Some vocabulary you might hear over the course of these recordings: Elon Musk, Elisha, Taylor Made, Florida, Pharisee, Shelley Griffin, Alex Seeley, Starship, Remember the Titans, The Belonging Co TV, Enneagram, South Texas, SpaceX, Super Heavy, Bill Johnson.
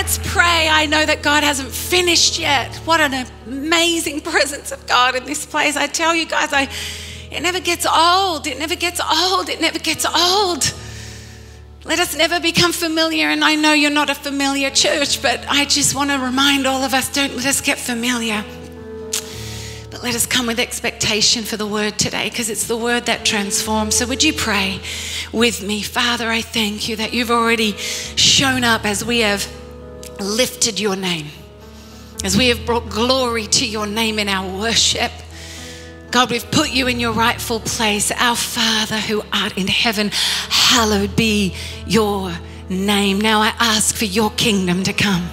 Let's pray. I know that God hasn't finished yet. What an amazing presence of God in this place. I tell you guys, it never gets old. It never gets old. It never gets old. Let us never become familiar. And I know you're not a familiar church, but I just want to remind all of us, don't let us get familiar. But let us come with expectation for the word today, because it's the word that transforms. So would you pray with me? Father, I thank you that you've already shown up as we have lifted your name, as we have brought glory to your name in our worship. God, we've put you in your rightful place. Our Father who art in heaven, hallowed be your name. Now I ask for your kingdom to come.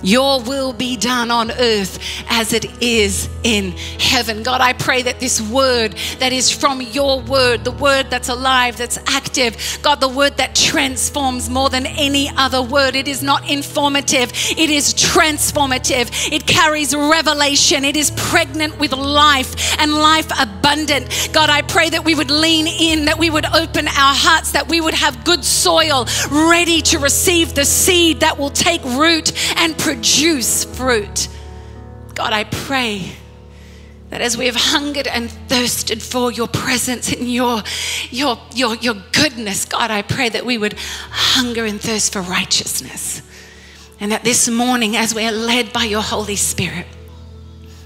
Your will be done on earth as it is in heaven. God, I pray that this word that is from your word, the word that's alive, that's active, God, the word that transforms more than any other word. It is not informative. It is transformative. It carries revelation. It is pregnant with life and life abundant. God, I pray that we would lean in, that we would open our hearts, that we would have good soil ready to receive the seed that will take root and produce fruit. God, I pray that as we have hungered and thirsted for your presence and your goodness, God, I pray that we would hunger and thirst for righteousness. And that this morning, as we are led by your Holy Spirit,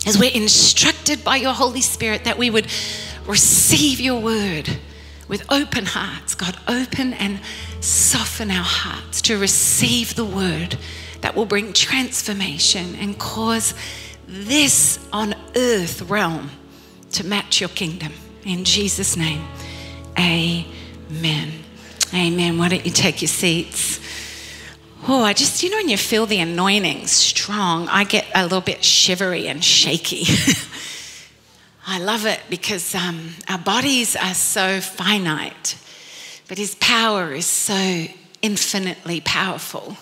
as we're instructed by your Holy Spirit, that we would receive your word with open hearts. God, open and soften our hearts to receive the word that will bring transformation and cause this on earth realm to match your kingdom. In Jesus' name, amen. Amen. Why don't you take your seats? Oh, I just, when you feel the anointing strong, I get a little bit shivery and shaky. I love it because our bodies are so finite, but his power is so infinitely powerful.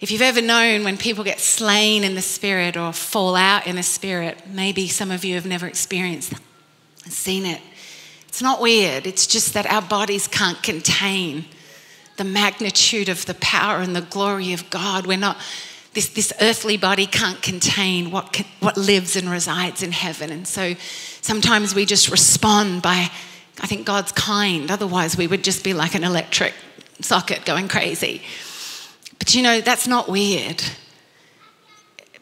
If you've ever known when people get slain in the spirit or fall out in the spirit, maybe some of you have never experienced that and seen it. It's not weird. It's just that our bodies can't contain the magnitude of the power and the glory of God. We're not, this earthly body can't contain what lives and resides in heaven. And so sometimes we just respond by, I think God's kind. Otherwise we would just be like an electric socket going crazy. But that's not weird,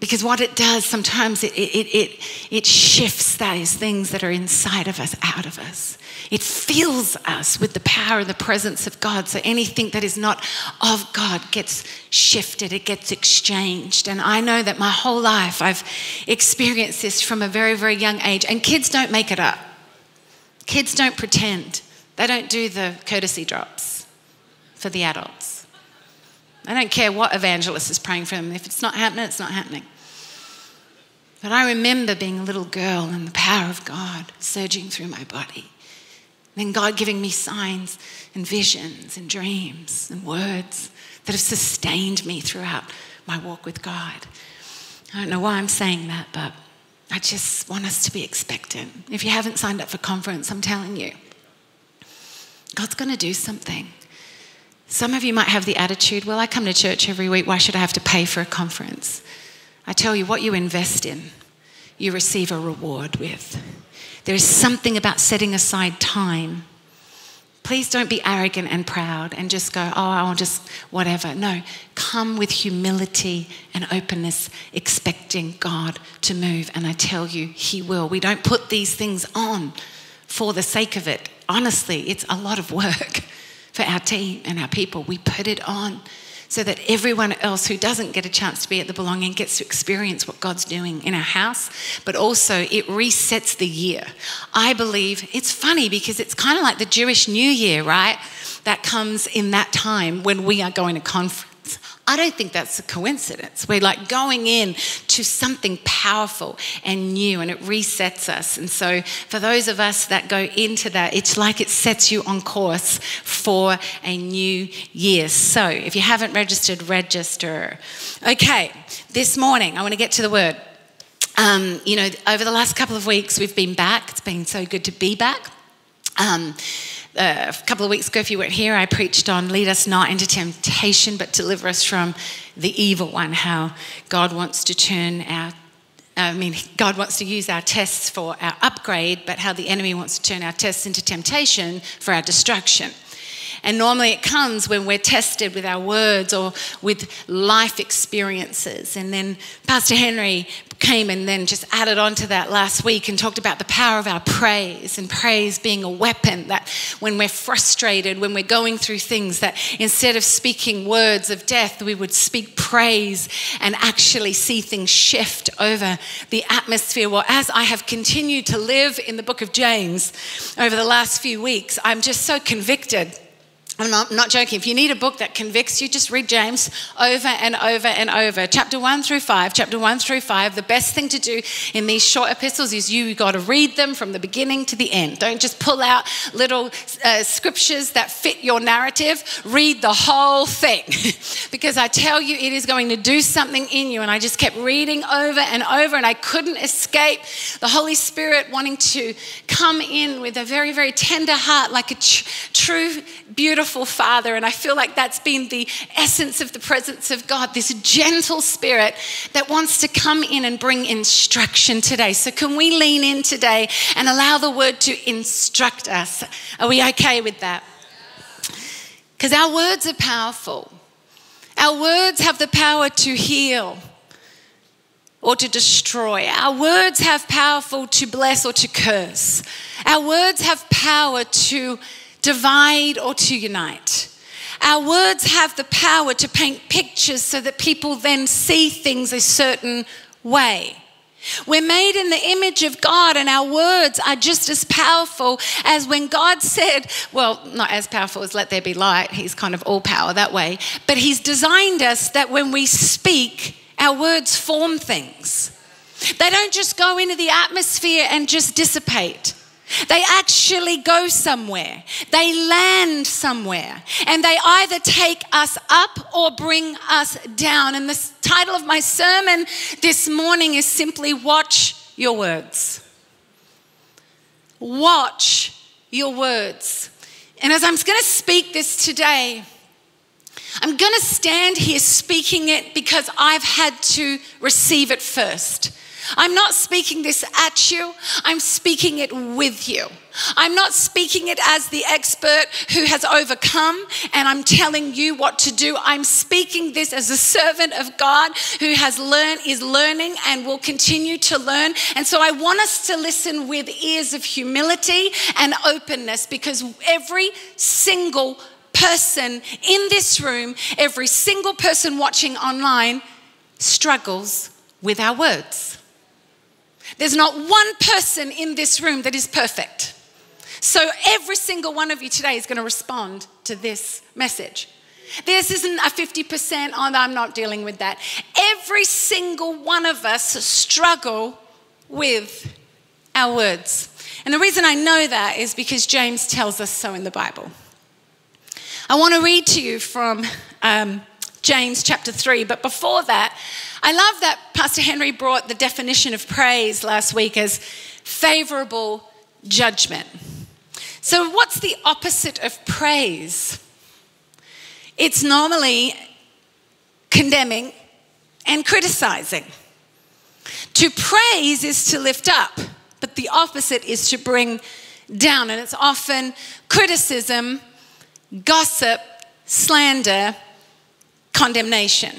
because what it does sometimes, it shifts those things that are inside of us out of us. It fills us with the power and the presence of God. So anything that is not of God gets shifted. It gets exchanged. And I know that my whole life I've experienced this from a very, very young age. And kids don't make it up. Kids don't pretend. They don't do the courtesy drops for the adults. I don't care what evangelist is praying for them. If it's not happening, it's not happening. But I remember being a little girl and the power of God surging through my body. And then God giving me signs and visions and dreams and words that have sustained me throughout my walk with God. I don't know why I'm saying that, but I just want us to be expectant. If you haven't signed up for conference, I'm telling you, God's going to do something. Some of you might have the attitude, well, I come to church every week. Why should I have to pay for a conference? I tell you, what you invest in, you receive a reward with. There is something about setting aside time. Please don't be arrogant and proud and just go, oh, I'll just whatever. No, come with humility and openness, expecting God to move. And I tell you, he will. We don't put these things on for the sake of it. Honestly, it's a lot of work. For our team and our people, we put it on so that everyone else who doesn't get a chance to be at the Belonging gets to experience what God's doing in our house, but also it resets the year. I believe it's funny because it's kind of like the Jewish New Year, right? That comes in that time when we are going to conference. I don't think that's a coincidence. We're like going in to something powerful and new, and it resets us. And so for those of us that go into that, it's like it sets you on course for a new year. So if you haven't registered, register. Okay, this morning I want to get to the word. Over the last couple of weeks we've been back. It's been so good to be back. a couple of weeks ago, if you weren't here, I preached on lead us not into temptation, but deliver us from the evil one, how God wants to God wants to use our tests for our upgrade, but how the enemy wants to turn our tests into temptation for our destruction. And normally it comes when we're tested with our words or with life experiences. And then Pastor Henry came and then just added on to that last week and talked about the power of our praise, and praise being a weapon that when we're frustrated, when we're going through things, that instead of speaking words of death, we would speak praise and actually see things shift over the atmosphere. Well, as I have continued to live in the book of James over the last few weeks, I'm just so convicted. I'm not joking. If you need a book that convicts you, just read James over and over and over. Chapter 1 through 5. The best thing to do in these short epistles is you've got to read them from the beginning to the end. Don't just pull out little scriptures that fit your narrative. Read the whole thing because I tell you, it is going to do something in you. And I just kept reading over and over, and I couldn't escape the Holy Spirit wanting to come in with a very, very tender heart, like a true, beautiful Father. And I feel like that's been the essence of the presence of God, this gentle spirit that wants to come in and bring instruction today. So can we lean in today and allow the word to instruct us? Are we okay with that? Because our words are powerful. Our words have the power to heal or to destroy. Our words have power to bless or to curse. Our words have power to divide or to unite. Our words have the power to paint pictures so that people then see things a certain way. We're made in the image of God, and our words are just as powerful as when God said, well, not as powerful as let there be light. He's kind of all power that way. But he's designed us that when we speak, our words form things. They don't just go into the atmosphere and just dissipate. They actually go somewhere. They land somewhere. And they either take us up or bring us down. And the title of my sermon this morning is simply Watch Your Words. Watch your words. And as I'm going to speak this today, I'm going to stand here speaking it because I've had to receive it first. I'm not speaking this at you. I'm speaking it with you. I'm not speaking it as the expert who has overcome and I'm telling you what to do. I'm speaking this as a servant of God who has learned, is learning, and will continue to learn. And so I want us to listen with ears of humility and openness, because every single person in this room, every single person watching online struggles with our words. There's not one person in this room that is perfect. So every single one of you today is going to respond to this message. This isn't a 50%, oh, I'm not dealing with that. Every single one of us struggle with our words. And the reason I know that is because James tells us so in the Bible. I want to read to you from James chapter 3. But before that, I love that Pastor Henry brought the definition of praise last week as favorable judgment. So what's the opposite of praise? It's normally condemning and criticizing. To praise is to lift up, but the opposite is to bring down. And it's often criticism, gossip, slander, condemnation.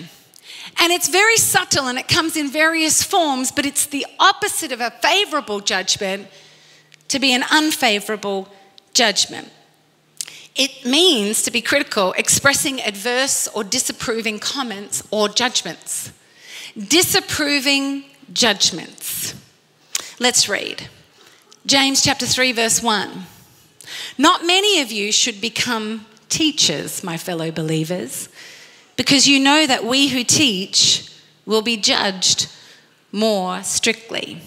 And it's very subtle and it comes in various forms, but it's the opposite of a favorable judgment to be an unfavorable judgment. It means to be critical, expressing adverse or disapproving comments or judgments. Disapproving judgments. Let's read. James chapter 3 verse 1. Not many of you should become teachers, my fellow believers, because you know that we who teach will be judged more strictly.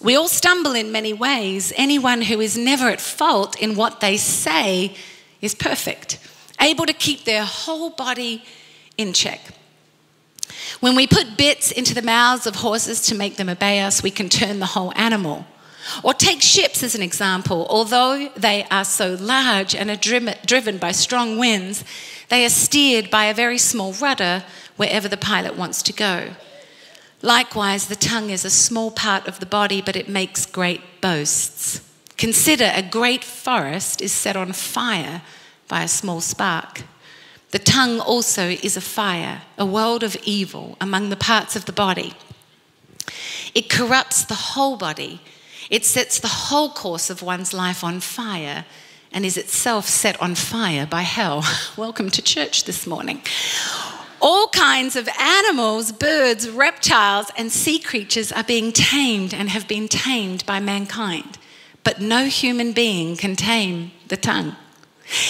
We all stumble in many ways. Anyone who is never at fault in what they say is perfect, able to keep their whole body in check. When we put bits into the mouths of horses to make them obey us, we can turn the whole animal. Or take ships as an example. Although they are so large and are driven by strong winds, they are steered by a very small rudder wherever the pilot wants to go. Likewise, the tongue is a small part of the body, but it makes great boasts. Consider, a great forest is set on fire by a small spark. The tongue also is a fire, a world of evil among the parts of the body. It corrupts the whole body. It sets the whole course of one's life on fire and is itself set on fire by hell. Welcome to church this morning. All kinds of animals, birds, reptiles, and sea creatures are being tamed and have been tamed by mankind, but no human being can tame the tongue.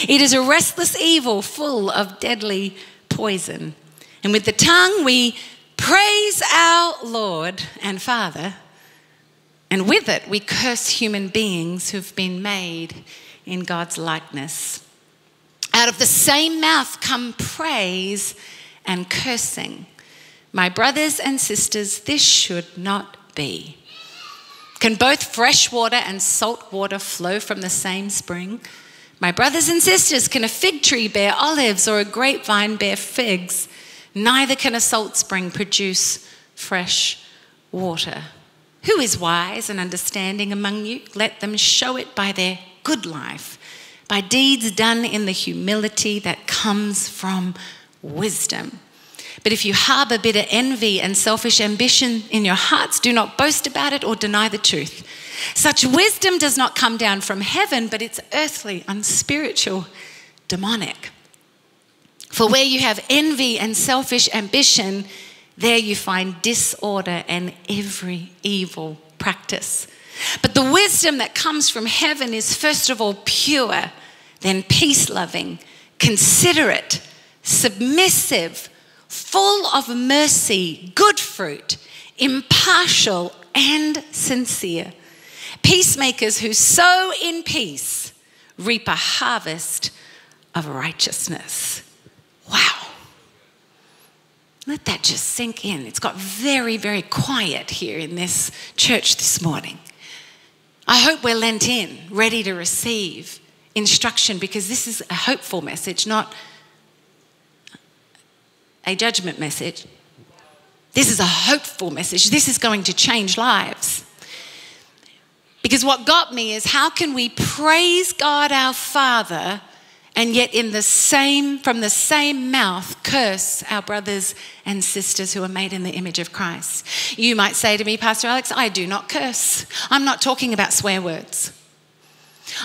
It is a restless evil full of deadly poison. And with the tongue we praise our Lord and Father, and with it we curse human beings who've been made in God's likeness. Out of the same mouth come praise and cursing. My brothers and sisters, this should not be. Can both fresh water and salt water flow from the same spring? My brothers and sisters, can a fig tree bear olives or a grapevine bear figs? Neither can a salt spring produce fresh water. Who is wise and understanding among you? Let them show it by their good life, by deeds done in the humility that comes from wisdom. But if you harbour bitter envy and selfish ambition in your hearts, do not boast about it or deny the truth. Such wisdom does not come down from heaven, but it's earthly, unspiritual, demonic. For where you have envy and selfish ambition, there you find disorder and every evil practice. But the wisdom that comes from heaven is first of all pure, then peace-loving, considerate, submissive, full of mercy, good fruit, impartial and sincere. Peacemakers who sow in peace reap a harvest of righteousness. Wow. Let that just sink in. It's got very, very quiet here in this church this morning. I hope we're lent in, ready to receive instruction, because this is a hopeful message, not a judgment message. This is a hopeful message. This is going to change lives. Because what got me is, how can we praise God our Father and yet from the same mouth curse our brothers and sisters who are made in the image of Christ? You might say to me, Pastor Alex, I do not curse. I'm not talking about swear words.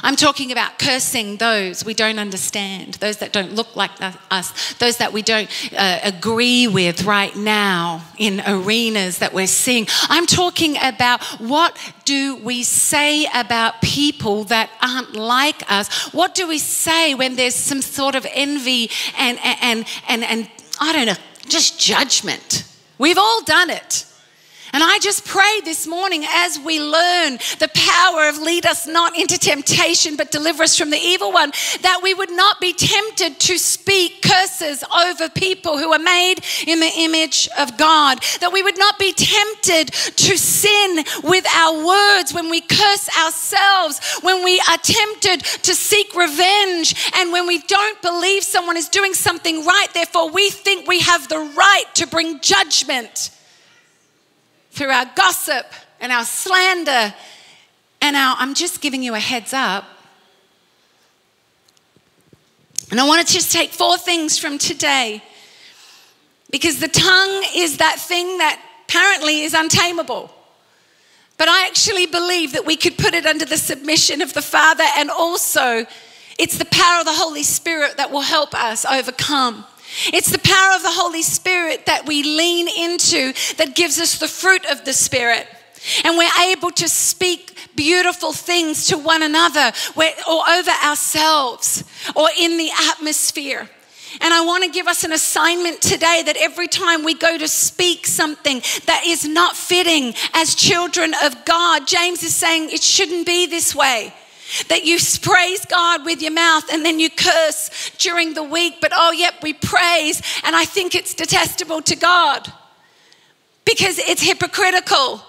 I'm talking about cursing those we don't understand, those that don't look like us, those that we don't agree with right now in arenas that we're seeing. I'm talking about, what do we say about people that aren't like us? What do we say when there's some sort of envy and I don't know, just judgment? We've all done it. And I just pray this morning, as we learn the power of lead us not into temptation, but deliver us from the evil one, that we would not be tempted to speak curses over people who are made in the image of God, that we would not be tempted to sin with our words when we curse ourselves, when we are tempted to seek revenge, and when we don't believe someone is doing something right, therefore we think we have the right to bring judgment through our gossip and our slander and our, I'm just giving you a heads up. And I want to just take 4 things from today, because the tongue is that thing that apparently is untamable. But I actually believe that we could put it under the submission of the Father, and also it's the power of the Holy Spirit that will help us overcome. It's the power of the Holy Spirit that we lean into that gives us the fruit of the Spirit. And we're able to speak beautiful things to one another or over ourselves or in the atmosphere. And I want to give us an assignment today, that every time we go to speak something that is not fitting as children of God, James is saying it shouldn't be this way. That you praise God with your mouth and then you curse during the week, but oh yep, we praise and I think it's detestable to God because it's hypocritical.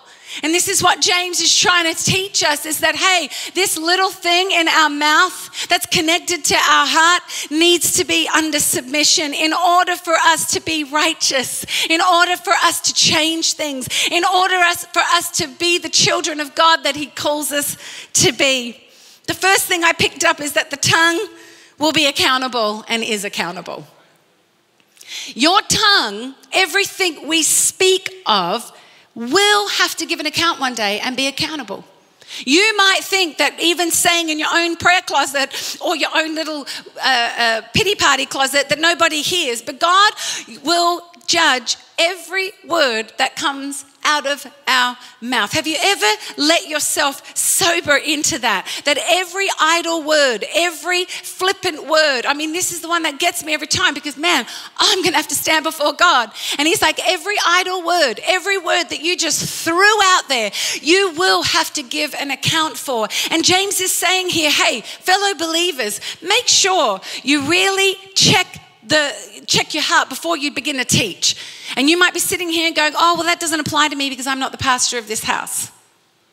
And this is what James is trying to teach us, is that, hey, this little thing in our mouth that's connected to our heart needs to be under submission in order for us to be righteous, in order for us to change things, in order for us to be the children of God that he calls us to be. The first thing I picked up is that the tongue will be accountable and is accountable. Your tongue, everything we speak of, will have to give an account one day and be accountable. You might think that even saying in your own prayer closet or your own little pity party closet that nobody hears, but God will judge every word that comes out of our mouth. Have you ever let yourself sober into that? That every idle word, every flippant word, I mean, this is the one that gets me every time, because man, I'm going to have to stand before God. And he's like, every idle word, every word that you just threw out there, you will have to give an account for. And James is saying here, hey, fellow believers, make sure you really check your heart before you begin to teach. And you might be sitting here and going, oh, well, that doesn't apply to me because I'm not the pastor of this house.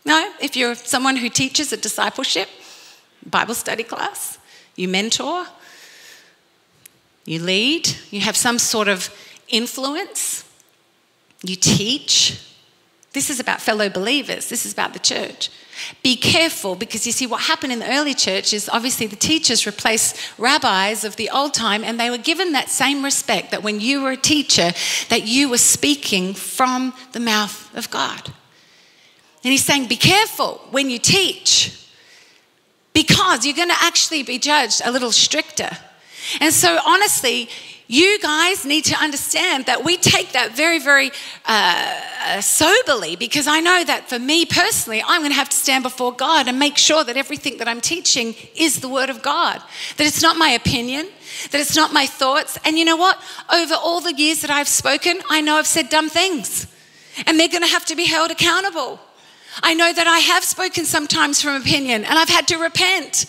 No, if you're someone who teaches a discipleship, Bible study class, you mentor, you lead, you have some sort of influence, you teach. This is about fellow believers. This is about the church. Be careful, because you see what happened in the early church is obviously the teachers replaced rabbis of the old time, and they were given that same respect that when you were a teacher, that you were speaking from the mouth of God. And he's saying, be careful when you teach, because you're going to actually be judged a little stricter. And so honestly, you guys need to understand that we take that very, very soberly, because I know that for me personally, I'm going to have to stand before God and make sure that everything that I'm teaching is the Word of God, that it's not my opinion, that it's not my thoughts. And you know what? Over all the years that I've spoken, I know I've said dumb things, and they're going to have to be held accountable. I know that I have spoken sometimes from opinion, and I've had to repent.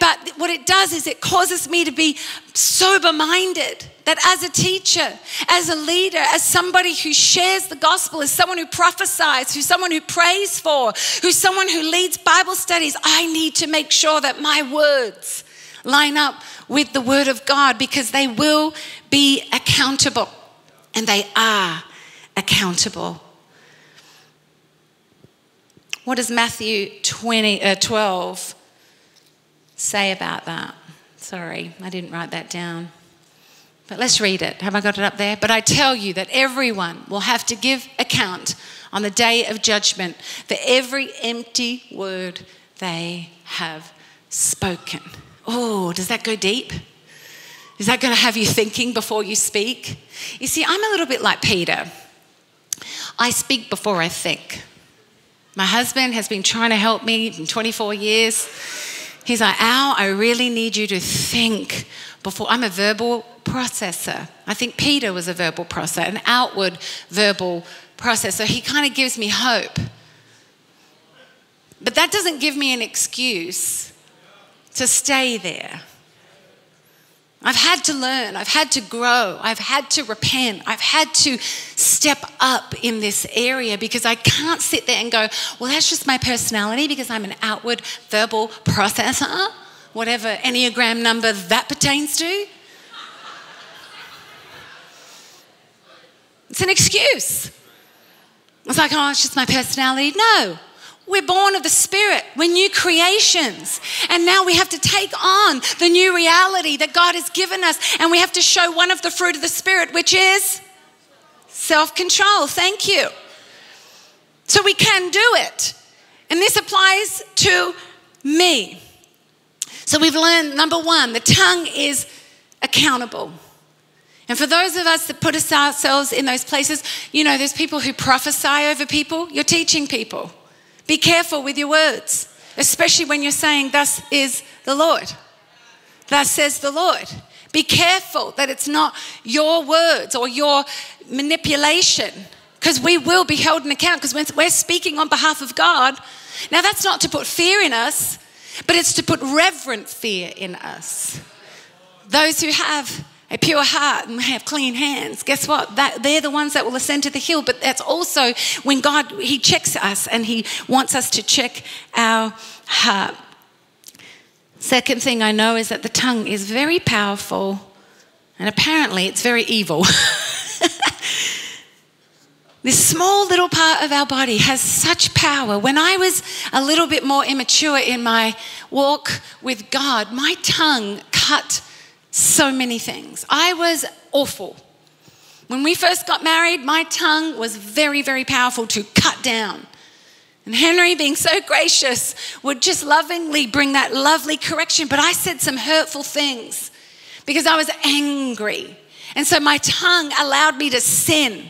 But what it does is it causes me to be sober-minded, that as a teacher, as a leader, as somebody who shares the gospel, as someone who prophesies, who's someone who prays for, who's someone who leads Bible studies, I need to make sure that my words line up with the Word of God, because they will be accountable, and they are accountable. What does Matthew 12 say about that? Sorry, I didn't write that down. But let's read it. Have I got it up there? But I tell you that everyone will have to give account on the day of judgment for every empty word they have spoken. Oh, does that go deep? Is that going to have you thinking before you speak? You see, I'm a little bit like Peter. I speak before I think. My husband has been trying to help me in 24 years. He's like, Al, I really need you to think before. I'm a verbal processor. I think Peter was a verbal processor, an outward verbal processor. He kind of gives me hope. But that doesn't give me an excuse to stay there. I've had to learn. I've had to grow. I've had to repent. I've had to step up in this area, because I can't sit there and go, well, that's just my personality because I'm an outward verbal processor, whatever Enneagram number that pertains to. It's an excuse. It's like, oh, it's just my personality. No. We're born of the Spirit. We're new creations. And now we have to take on the new reality that God has given us. And we have to show one of the fruit of the Spirit, which is self-control. Thank you. So we can do it. And this applies to me. So we've learned, number one, the tongue is accountable. And for those of us that put ourselves in those places, you know, there's people who prophesy over people. You're teaching people. Be careful with your words, especially when you're saying, thus is the Lord. Thus says the Lord. Be careful that it's not your words or your manipulation, because we will be held in account, because when we're speaking on behalf of God. Now, that's not to put fear in us, but it's to put reverent fear in us. Those who have a pure heart and have clean hands. Guess what? They're the ones that will ascend to the hill. But that's also when God, he checks us and he wants us to check our heart. Second thing I know is that the tongue is very powerful and apparently it's very evil. This small little part of our body has such power. When I was a little bit more immature in my walk with God, my tongue cut so many things. I was awful. When we first got married, my tongue was very, very powerful to cut down. And Henry, being so gracious, would just lovingly bring that lovely correction. But I said some hurtful things because I was angry. And so my tongue allowed me to sin.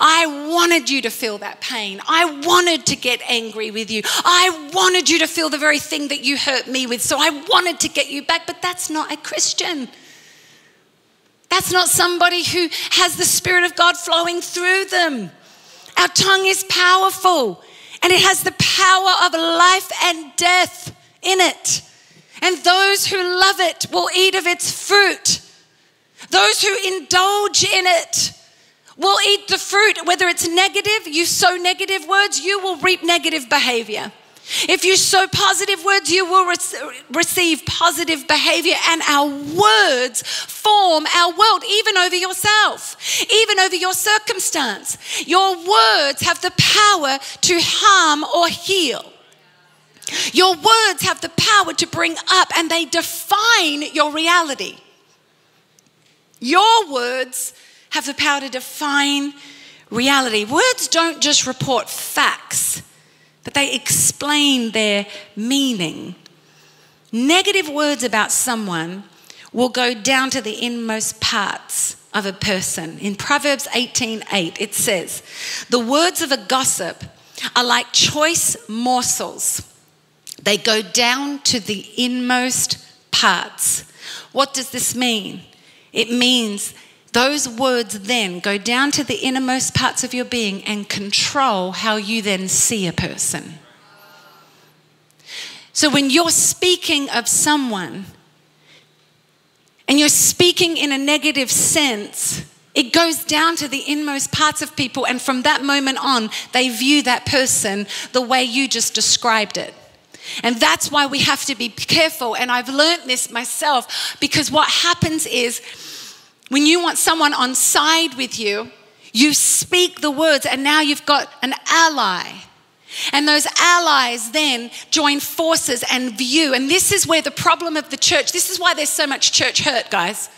I wanted you to feel that pain. I wanted to get angry with you. I wanted you to feel the very thing that you hurt me with. So I wanted to get you back. But that's not a Christian. That's not somebody who has the Spirit of God flowing through them. Our tongue is powerful and it has the power of life and death in it. And those who love it will eat of its fruit. Those who indulge in it will eat the fruit. Whether it's negative, you sow negative words, you will reap negative behavior. If you sow positive words, you will receive positive behavior. And our words form our world, even over yourself, even over your circumstance. Your words have the power to harm or heal. Your words have the power to bring up, and they define your reality. Your words have the power to define reality. Words don't just report facts, but they explain their meaning. Negative words about someone will go down to the inmost parts of a person. In Proverbs 18:8, it says, "The words of a gossip are like choice morsels. They go down to the inmost parts." What does this mean? It means those words then go down to the innermost parts of your being and control how you then see a person. So when you're speaking of someone and you're speaking in a negative sense, it goes down to the inmost parts of people, and from that moment on, they view that person the way you just described it. And that's why we have to be careful, and I've learned this myself, because what happens is, when you want someone on side with you, you speak the words, and now you've got an ally. And those allies then join forces and view. And this is where the problem of the church, this is why there's so much church hurt, guys.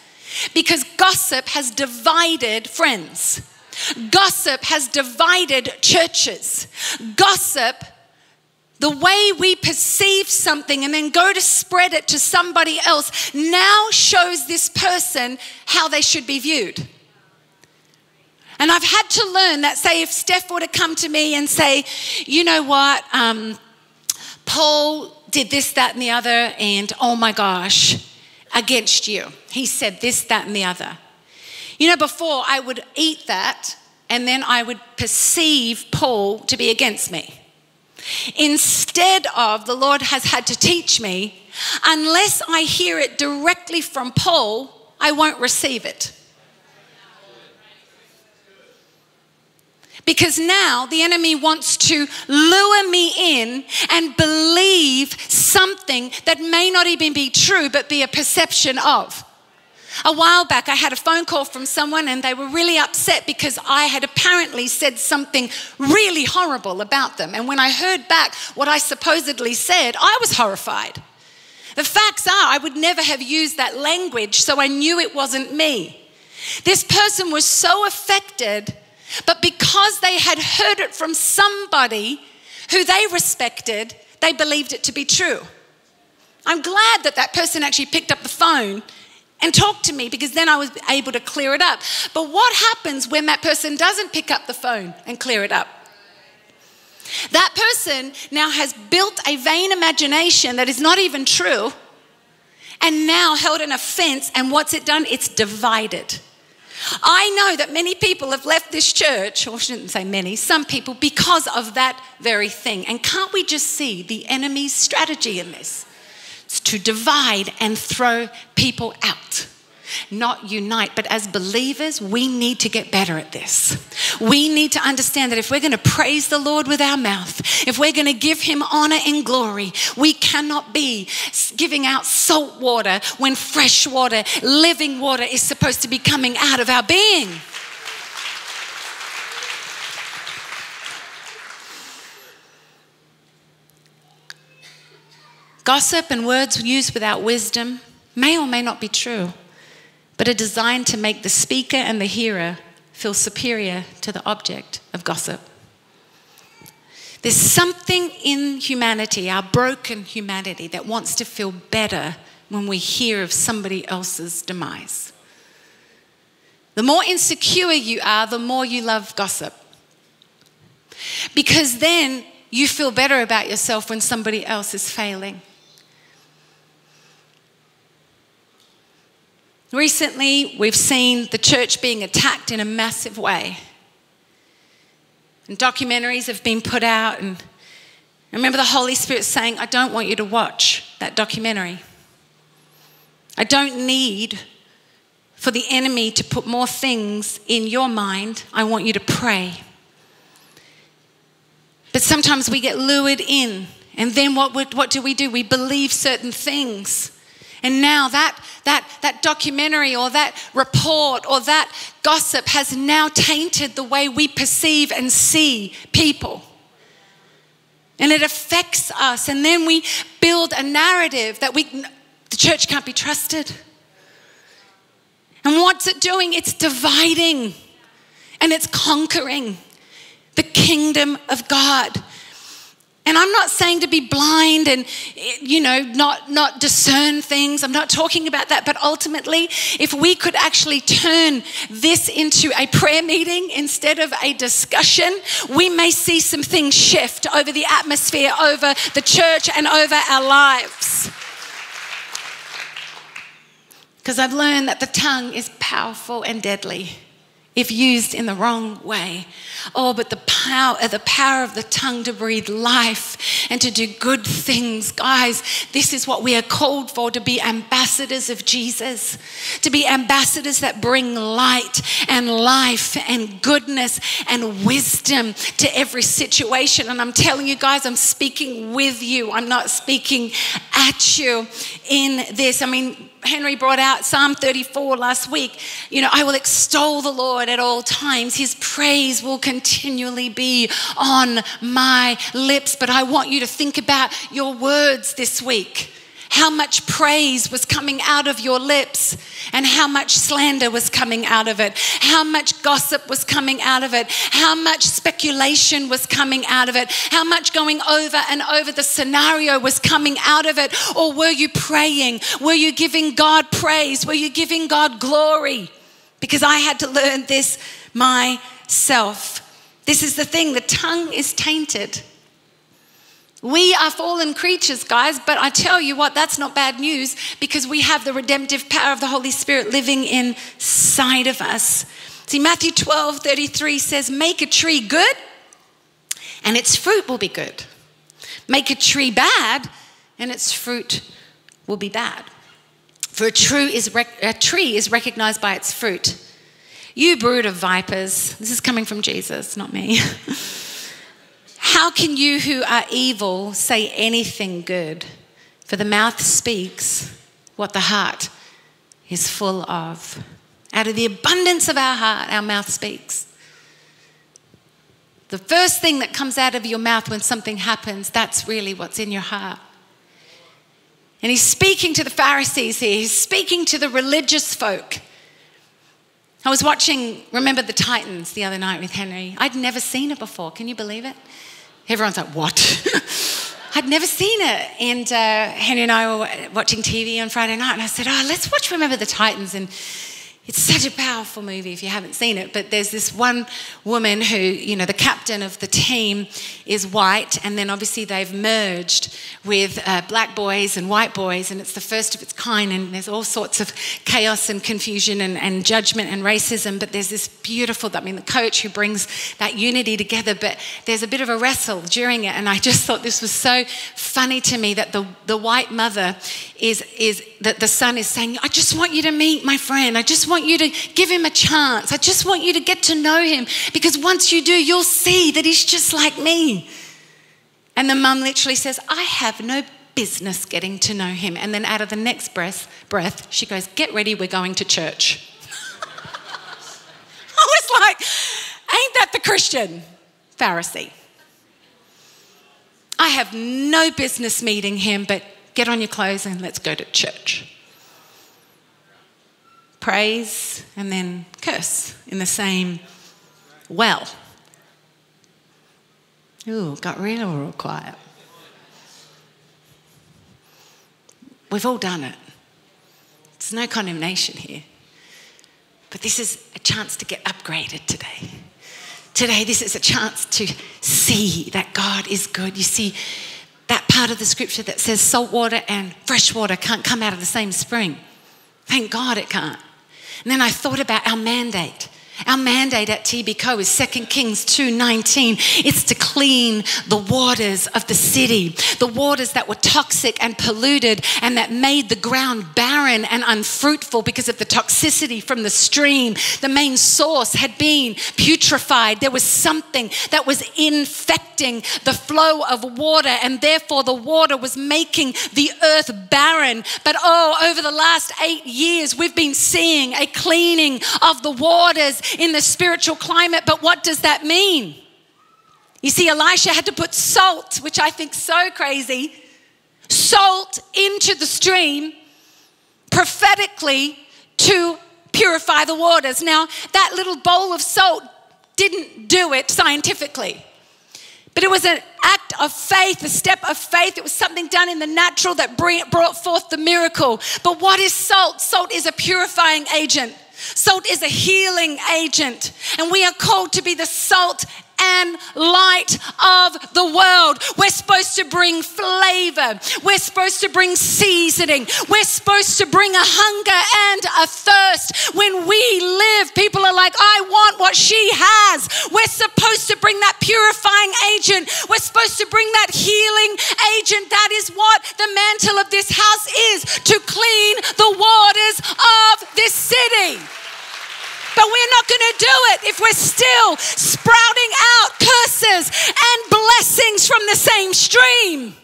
Because gossip has divided friends. Gossip has divided churches. Gossip, the way we perceive something and then go to spread it to somebody else, now shows this person how they should be viewed. And I've had to learn that, say, if Steph were to come to me and say, you know what, Paul did this, that, and the other, and oh my gosh, against you. He said this, that, and the other. You know, before I would eat that, and then I would perceive Paul to be against me. Instead of, the Lord has had to teach me, unless I hear it directly from Paul, I won't receive it. Because now the enemy wants to lure me in and believe something that may not even be true, but be a perception of. A while back, I had a phone call from someone and they were really upset because I had apparently said something really horrible about them. And when I heard back what I supposedly said, I was horrified. The facts are, I would never have used that language, so I knew it wasn't me. This person was so affected, but because they had heard it from somebody who they respected, they believed it to be true. I'm glad that that person actually picked up the phone and talk to me, because then I was able to clear it up. But what happens when that person doesn't pick up the phone and clear it up? That person now has built a vain imagination that is not even true, and now held an offense, and what's it done? It's divided. I know that many people have left this church, or I shouldn't say many, some people, because of that very thing. And can't we just see the enemy's strategy in this? To divide and throw people out. not unite. But as believers, we need to get better at this. We need to understand that if we're going to praise the Lord with our mouth, if we're going to give him honor and glory, we cannot be giving out salt water when fresh water, living water is supposed to be coming out of our being. Gossip and words used without wisdom may or may not be true, but are designed to make the speaker and the hearer feel superior to the object of gossip. There's something in humanity, our broken humanity, that wants to feel better when we hear of somebody else's demise. The more insecure you are, the more you love gossip. Because then you feel better about yourself when somebody else is failing. Recently, we've seen the church being attacked in a massive way. And documentaries have been put out. And I remember the Holy Spirit saying, I don't want you to watch that documentary. I don't need for the enemy to put more things in your mind. I want you to pray. But sometimes we get lured in. And then what do? We believe certain things. And now that documentary or that report or that gossip has now tainted the way we perceive and see people. And it affects us. And then we build a narrative that the church can't be trusted. And what's it doing? It's dividing and it's conquering the kingdom of God. And I'm not saying to be blind and, you know, not discern things. I'm not talking about that. But ultimately, if we could actually turn this into a prayer meeting instead of a discussion, we may see some things shift over the atmosphere, over the church and over our lives. Because I've learned that the tongue is powerful and deadly if used in the wrong way. Oh, but the power of the tongue to breathe life and to do good things. Guys, this is what we are called for, to be ambassadors of Jesus, to be ambassadors that bring light and life and goodness and wisdom to every situation. And I'm telling you guys, I'm speaking with you. I'm not speaking at you in this. I mean, Henry brought out Psalm 34 last week. You know, I will extol the Lord at all times. His praise will continually be on my lips. But I want you to think about your words this week. How much praise was coming out of your lips and how much slander was coming out of it. How much gossip was coming out of it. How much speculation was coming out of it. How much going over and over the scenario was coming out of it. Or were you praying? Were you giving God praise? Were you giving God glory? Because I had to learn this myself. This is the thing, the tongue is tainted. We are fallen creatures, guys, but I tell you what, that's not bad news because we have the redemptive power of the Holy Spirit living inside of us. See, Matthew 12:33 says, make a tree good and its fruit will be good. Make a tree bad and its fruit will be bad. For a tree is recognized by its fruit. You brood of vipers. This is coming from Jesus, not me. How can you who are evil say anything good? For the mouth speaks what the heart is full of. Out of the abundance of our heart, our mouth speaks. The first thing that comes out of your mouth when something happens, that's really what's in your heart. And he's speaking to the Pharisees here. He's speaking to the religious folk. I was watching Remember the Titans the other night with Henry. I'd never seen it before. Can you believe it? Everyone's like, what? I'd never seen it. And Henry and I were watching TV on Friday night, and I said, oh, let's watch Remember the Titans. And It's such a powerful movie if you haven't seen it, but there's this one woman who, you know, the captain of the team is white, and then obviously they've merged with black boys and white boys, and it's the first of its kind, and there's all sorts of chaos and confusion and judgment and racism, but there's this beautiful, I mean, the coach who brings that unity together, but there's a bit of a wrestle during it, and I just thought this was so funny to me that the white mother is that the son is saying, I just want you to meet my friend. I just want you to give him a chance. I just want you to get to know him, because once you do, you'll see that he's just like me. And the mum literally says, I have no business getting to know him. And then out of the next breath, she goes, get ready, we're going to church. I was like, ain't that the Christian Pharisee? I have no business meeting him, but get on your clothes and let's go to church. Praise and then curse in the same well. Ooh, got real quiet. We've all done it. There's no condemnation here. But this is a chance to get upgraded today. Today, this is a chance to see that God is good. You see, that part of the scripture that says salt water and fresh water can't come out of the same spring. Thank God it can't. And then I thought about our mandate. Our mandate at TB Co is 2 Kings 2:19. It's to clean the waters of the city, the waters that were toxic and polluted and that made the ground barren and unfruitful because of the toxicity from the stream. The main source had been putrefied. There was something that was infecting the flow of water, and therefore the water was making the earth barren. But over the last 8 years, we've been seeing a cleaning of the waters in the spiritual climate. But what does that mean? You see, Elisha had to put salt, which I think is so crazy, salt into the stream prophetically to purify the waters. Now, that little bowl of salt didn't do it scientifically, but it was an act of faith, a step of faith. It was something done in the natural that brought forth the miracle. But what is salt? Salt is a purifying agent. Salt is a healing agent, and we are called to be the salt and light of the world. We're supposed to bring flavor. We're supposed to bring seasoning. We're supposed to bring a hunger and a thirst. When we live, people are like, I want what she has. We're supposed to bring that purifying agent. We're supposed to bring that healing agent. That is what the mantle of this house is, to clean the waters of this city. But we're not going to do it if we're still sprouting out curses and blessings from the same stream.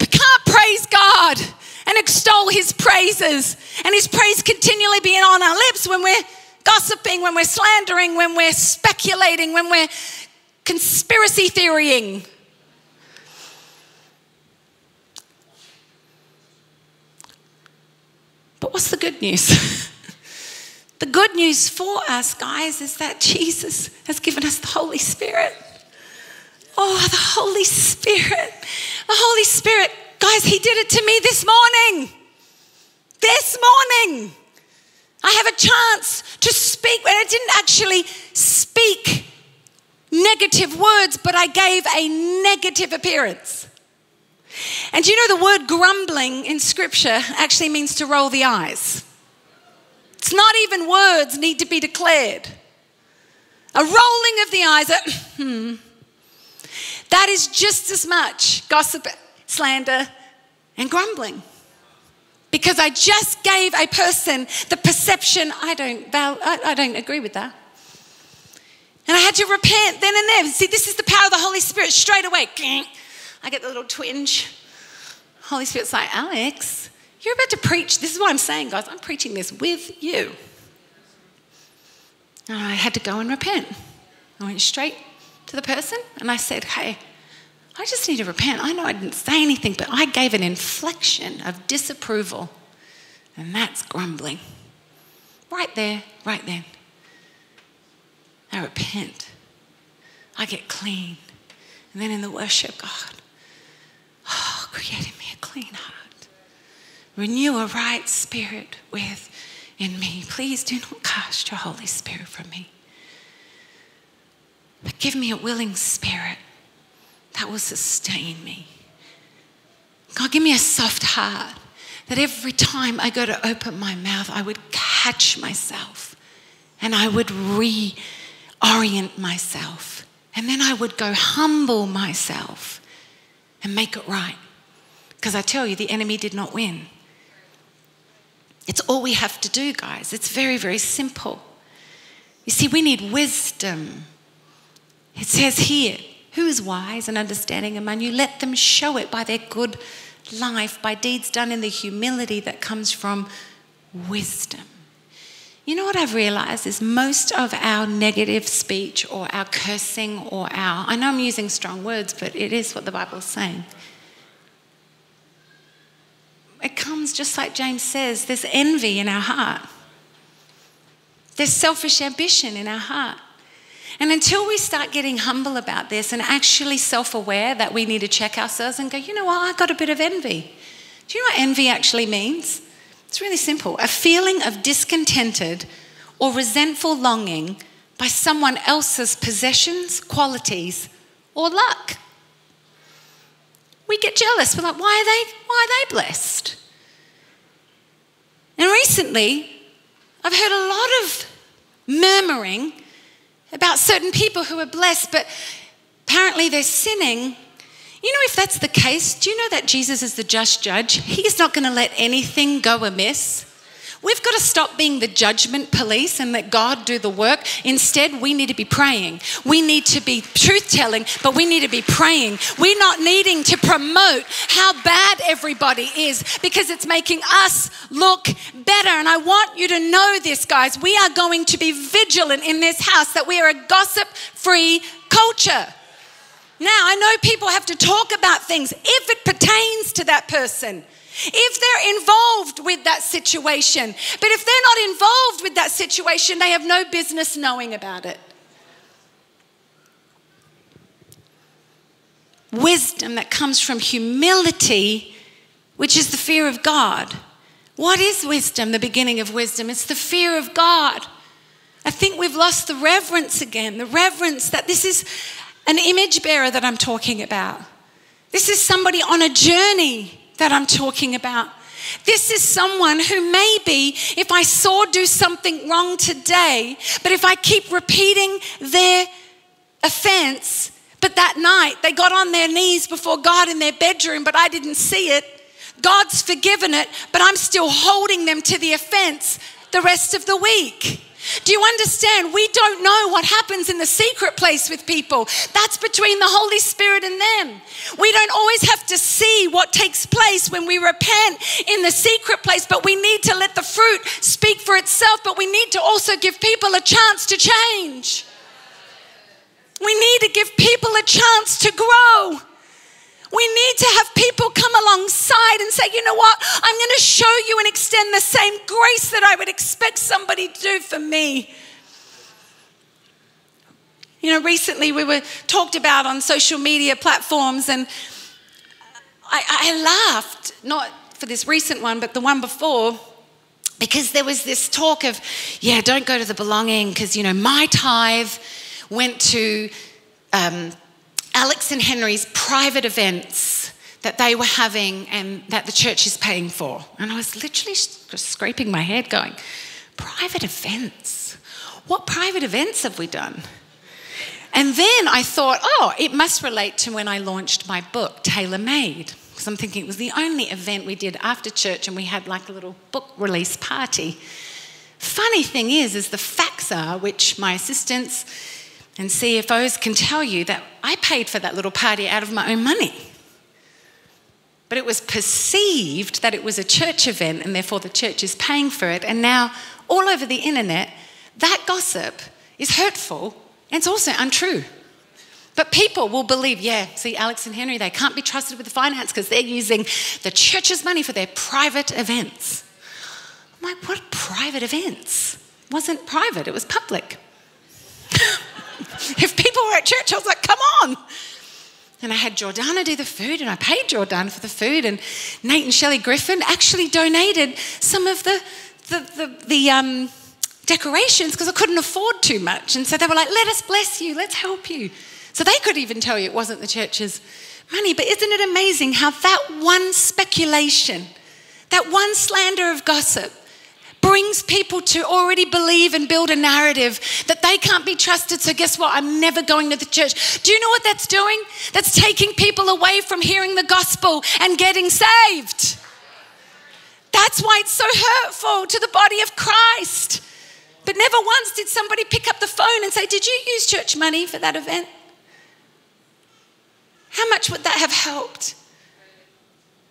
We can't praise God and extol his praises and his praise continually being on our lips when we're gossiping, when we're slandering, when we're speculating, when we're conspiracy theorying. But what's the good news? The good news for us, guys, is that Jesus has given us the Holy Spirit. Oh, the Holy Spirit. The Holy Spirit. Guys, he did it to me this morning. This morning. I have a chance to speak. And I didn't actually speak negative words, but I gave a negative appearance. And do you know the word grumbling in Scripture actually means to roll the eyes? It's not even words need to be declared. A rolling of the eyes, that is just as much gossip, slander, and grumbling. Because I just gave a person the perception, I don't agree with that. And I had to repent then and there. See, this is the power of the Holy Spirit straight away. I get the little twinge. Holy Spirit's like, Alex, you're about to preach. This is what I'm saying, guys. I'm preaching this with you. And I had to go and repent. I went straight to the person and I said, hey, I just need to repent. I know I didn't say anything, but I gave an inflection of disapproval. And that's grumbling. Right there, right then. I repent. I get clean. And then in the worship, God, create in me a clean heart. Renew a right spirit within me. Please do not cast your Holy Spirit from me. But give me a willing spirit that will sustain me. God, give me a soft heart that every time I go to open my mouth, I would catch myself and I would reorient myself. And then I would go humble myself and make it right. Because I tell you, the enemy did not win. It's all we have to do, guys. It's very, very simple. You see, we need wisdom. It says here, who is wise and understanding among you? Let them show it by their good life, by deeds done in the humility that comes from wisdom. You know what I've realized is most of our negative speech or our cursing or our, I know I'm using strong words, but it is what the Bible is saying. It comes just like James says, there's envy in our heart. There's selfish ambition in our heart. And until we start getting humble about this and actually self-aware that we need to check ourselves and go, you know what, I got a bit of envy. Do you know what envy actually means? It's really simple. A feeling of discontented or resentful longing by someone else's possessions, qualities, or luck. We get jealous. We're like, why are they blessed? And recently, I've heard a lot of murmuring about certain people who are blessed, but apparently they're sinning. You know, if that's the case, do you know that Jesus is the just judge? He is not going to let anything go amiss. We've got to stop being the judgment police and let God do the work. Instead, we need to be praying. We need to be truth-telling, but we need to be praying. We're not needing to promote how bad everybody is because it's making us look better. And I want you to know this, guys. We are going to be vigilant in this house that we are a gossip-free culture. Now, I know people have to talk about things if it pertains to that person, if they're involved with that situation. But if they're not involved with that situation, they have no business knowing about it. Wisdom that comes from humility, which is the fear of God. What is wisdom? The beginning of wisdom. It's the fear of God. I think we've lost the reverence again, the reverence that this is an image bearer that I'm talking about. This is somebody on a journey that I'm talking about. This is someone who maybe if I saw do something wrong today, but if I keep repeating their offense, but that night they got on their knees before God in their bedroom, but I didn't see it. God's forgiven it, but I'm still holding them to the offense the rest of the week. Do you understand? We don't know what happens in the secret place with people. That's between the Holy Spirit and them. We don't always have to see what takes place when we repent in the secret place, but we need to let the fruit speak for itself, but we need to also give people a chance to change. We need to give people a chance to grow. We need to have people come alongside and say, you know what, I'm going to show you and extend the same grace that I would expect somebody to do for me. You know, recently we were talked about on social media platforms, and I laughed, not for this recent one, but the one before, because there was this talk of, yeah, don't go to the Belonging because, you know, my tithe went to Alex and Henry's private events that they were having and that the church is paying for. And I was literally just scraping my head going, private events? What private events have we done? And then I thought, oh, it must relate to when I launched my book, Taylor Made. Because I'm thinking it was the only event we did after church, and we had like a little book release party. Funny thing is the facts are, which my assistants and CFOs can tell you, that I paid for that little party out of my own money. But it was perceived that it was a church event and therefore the church is paying for it. And now all over the internet, that gossip is hurtful and it's also untrue. But people will believe, yeah, see, Alex and Henry, they can't be trusted with the finance because they're using the church's money for their private events. I'm like, what private events? It wasn't private, it was public. If people were at church, I was like, come on. And I had Jordana do the food, and I paid Jordana for the food, and Nate and Shelley Griffin actually donated some of the decorations because I couldn't afford too much. And so they were like, let us bless you, let's help you. So they could even tell you it wasn't the church's money. But isn't it amazing how that one speculation, that one slander of gossip, brings people to already believe and build a narrative that they can't be trusted, so guess what? I'm never going to the church. Do you know what that's doing? That's taking people away from hearing the gospel and getting saved. That's why it's so hurtful to the body of Christ. But never once did somebody pick up the phone and say, did you use church money for that event? How much would that have helped?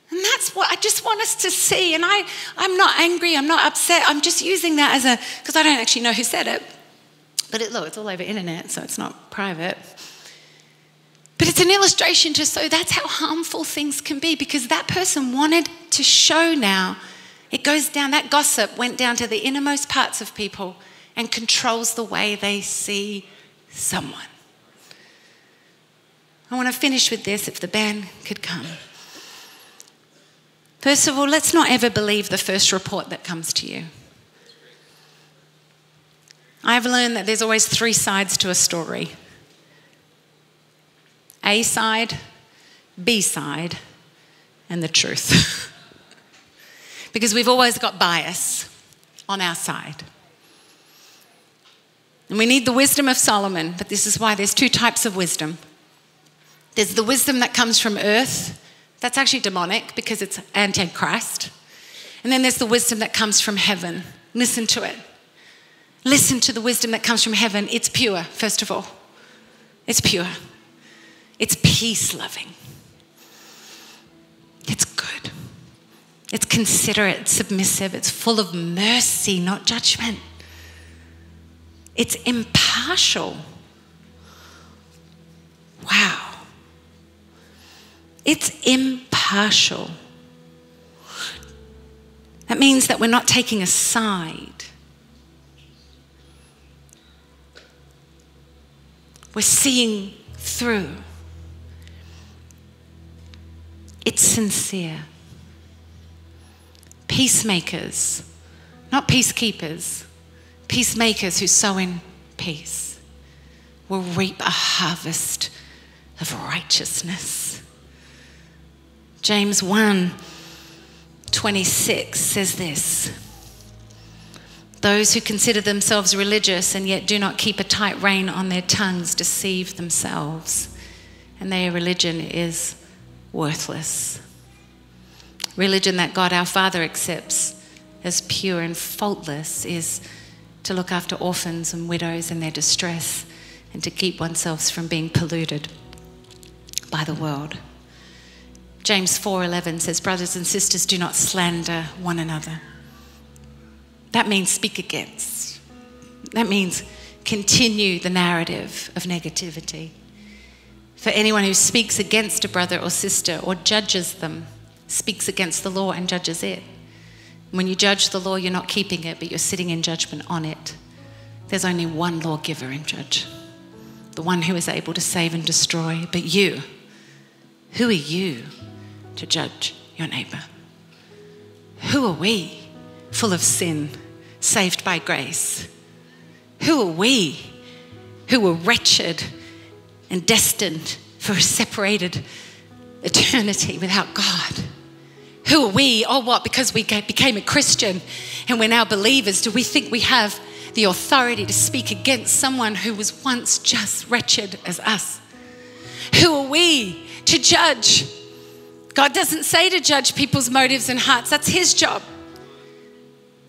And that's what I just want us to see. And I'm not angry. I'm not upset. I'm just using that as a, because I don't actually know who said it. But it, look, it's all over internet, so it's not private. But it's an illustration to show that's how harmful things can be, because that person wanted to show now. It goes down, that gossip went down to the innermost parts of people and controls the way they see someone. I want to finish with this, if the band could come. First of all, let's not ever believe the first report that comes to you. I've learned that there's always three sides to a story. A side, B side, and the truth. Because we've always got bias on our side. And we need the wisdom of Solomon, but this is why there's two types of wisdom. There's the wisdom that comes from earth. That's actually demonic because it's anti-Christ. And then there's the wisdom that comes from heaven. Listen to it. Listen to the wisdom that comes from heaven. It's pure, first of all. It's pure. It's peace-loving. It's good. It's considerate, it's submissive. It's full of mercy, not judgment. It's impartial. Wow. It's impartial. That means that we're not taking a side. We're seeing through. It's sincere. Peacemakers, not peacekeepers. Peacemakers who sow in peace will reap a harvest of righteousness. James 1:26 says this. Those who consider themselves religious and yet do not keep a tight rein on their tongues deceive themselves, and their religion is worthless. Religion that God our Father accepts as pure and faultless is to look after orphans and widows in their distress and to keep oneself from being polluted by the world. James 4:11 says, brothers and sisters, do not slander one another. That means speak against. That means continue the narrative of negativity. For anyone who speaks against a brother or sister or judges them, speaks against the law and judges it. When you judge the law, you're not keeping it, but you're sitting in judgment on it. There's only one lawgiver and judge, the one who is able to save and destroy. But you, who are you to judge your neighbor? Who are we, full of sin, saved by grace? Who are we who were wretched and destined for a separated eternity without God? Who are we? Oh, what? Because we became a Christian and we're now believers, do we think we have the authority to speak against someone who was once just wretched as us? Who are we to judge? God doesn't say to judge people's motives and hearts. That's his job.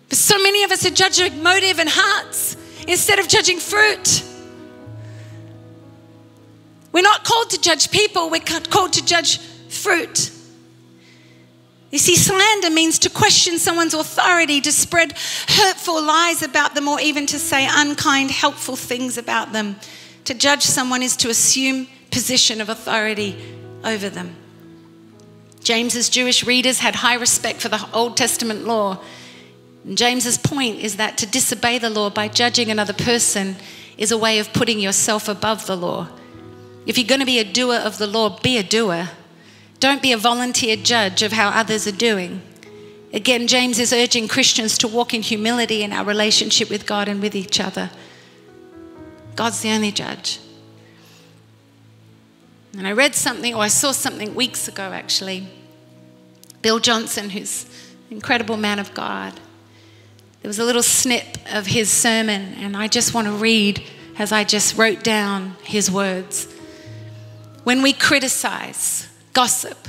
But so many of us are judging motive and hearts instead of judging fruit. We're not called to judge people. We're called to judge fruit. You see, slander means to question someone's authority, to spread hurtful lies about them, or even to say unkind, helpful things about them. To judge someone is to assume position of authority over them. James's Jewish readers had high respect for the Old Testament law. And James's point is that to disobey the law by judging another person is a way of putting yourself above the law. If you're going to be a doer of the law, be a doer. Don't be a volunteer judge of how others are doing. Again, James is urging Christians to walk in humility in our relationship with God and with each other. God's the only judge. And I read something, or I saw something weeks ago actually. Bill Johnson, who's an incredible man of God. There was a little snip of his sermon, and I just want to read as I just wrote down his words. When we criticize, gossip,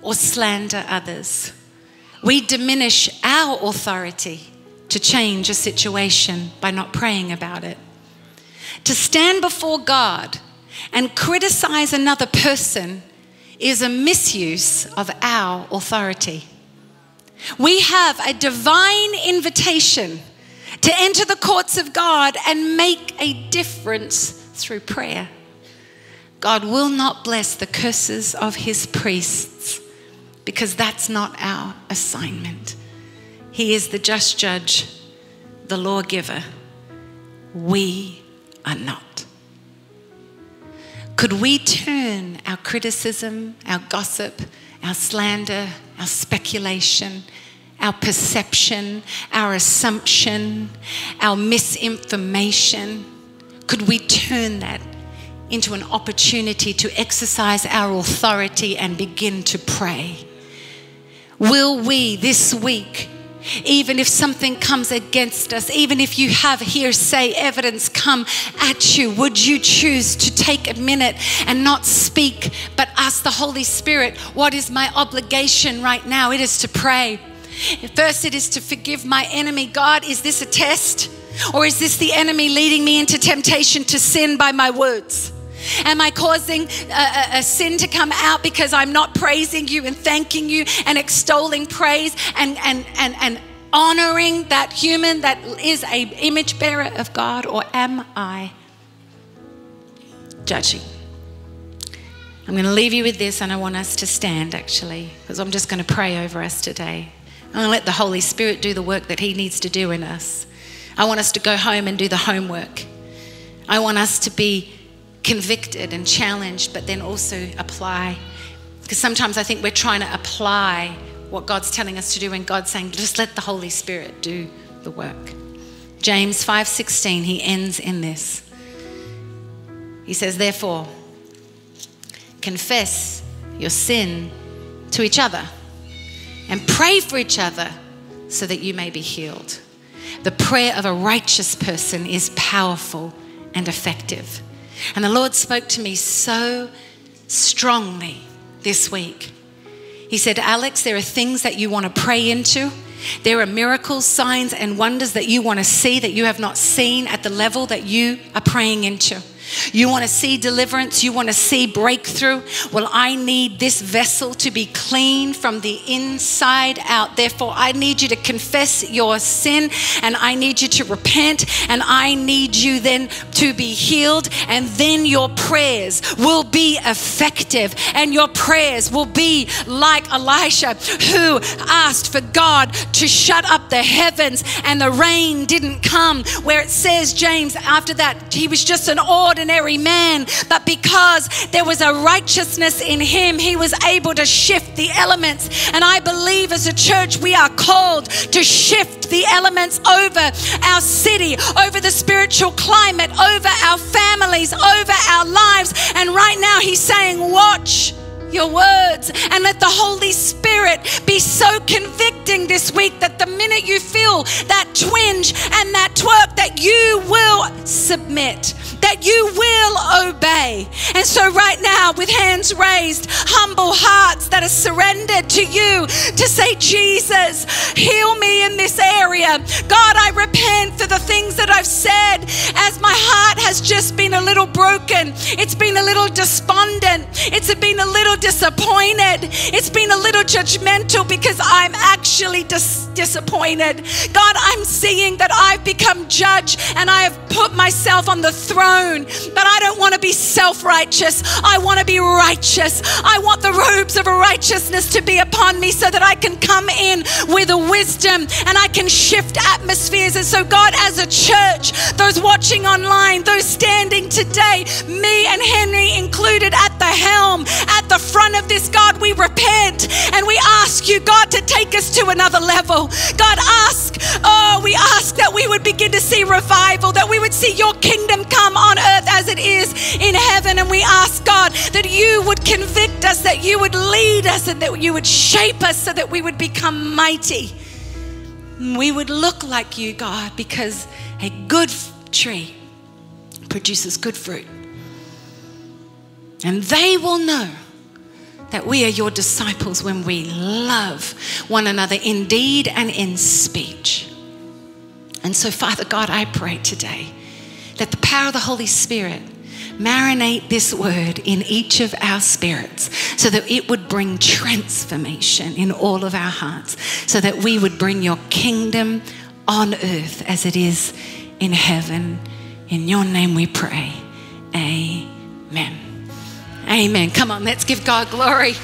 or slander others, we diminish our authority to change a situation by not praying about it. To stand before God and criticize another person is a misuse of our authority. We have a divine invitation to enter the courts of God and make a difference through prayer. God will not bless the curses of his priests, because that's not our assignment. He is the just judge, the lawgiver. We are not. Could we turn our criticism, our gossip, our slander, our speculation, our perception, our assumption, our misinformation, could we turn that into an opportunity to exercise our authority and begin to pray? Will we this week, even if something comes against us, even if you have hearsay evidence come at you, would you choose to take a minute and not speak, but ask the Holy Spirit, what is my obligation right now? It is to pray. First, it is to forgive my enemy. God, is this a test? Or is this the enemy leading me into temptation to sin by my words? Am I causing a sin to come out because I'm not praising you and thanking you and extolling praise and honoring that human that is an image bearer of God? Or am I judging? I'm going to leave you with this, and I want us to stand actually, because I'm just going to pray over us today. I'm going to let the Holy Spirit do the work that he needs to do in us. I want us to go home and do the homework. I want us to be convicted and challenged, but then also apply. Because sometimes I think we're trying to apply what God's telling us to do, and God's saying, just let the Holy Spirit do the work. James 5:16, he ends in this. He says, therefore, confess your sin to each other and pray for each other so that you may be healed. The prayer of a righteous person is powerful and effective. And the Lord spoke to me so strongly this week. He said, Alex, there are things that you want to pray into. There are miracles, signs, and wonders that you want to see that you have not seen at the level that you are praying into. You want to see deliverance. You want to see breakthrough. Well, I need this vessel to be clean from the inside out. Therefore, I need you to confess your sin, and I need you to repent, and I need you then to be healed, and then your prayers will be effective, and your prayers will be like Elisha, who asked for God to shut up the heavens, and the rain didn't come. Where it says, James, after that, he was just an ordinary man, but because there was a righteousness in him, he was able to shift the elements. And I believe as a church, we are called to shift the elements over our city, over the spiritual climate, over our families, over our lives. And right now he's saying, watch your words, and let the Holy Spirit be so convicting this week that the minute you feel that twinge and that twerk, that you will submit, that you will obey. And so right now, with hands raised, humble hearts that are surrendered to you, to say, Jesus, heal me in this area. God, I repent for the things that I've said, as my heart has just been a little broken. It's been a little despondent. It's been a little disappointed. It's been a little judgmental, because I'm actually disappointed. God, I'm seeing that I've become judge and I have put myself on the throne, but I don't want to be self-righteous. I want to be righteous. I want the robes of righteousness to be upon me so that I can come in with a wisdom and I can shift atmospheres. And so God, as a church, those watching online, those standing today, me and Henry included, at the helm, at the front of this, God, we repent and we ask you, God, to take us to another level. God, we ask that we would begin to see revival, that we would see your kingdom come on earth as it is in heaven. And we ask, God, that you would convict us, that you would lead us, and that you would shape us so that we would become mighty. And we would look like you, God, because a good tree produces good fruit. And they will know that we are your disciples when we love one another in deed and in speech. And so, Father God, I pray today that the power of the Holy Spirit marinate this word in each of our spirits so that it would bring transformation in all of our hearts, so that we would bring your kingdom on earth as it is in heaven. In your name we pray. Amen. Amen. Come on, let's give God glory.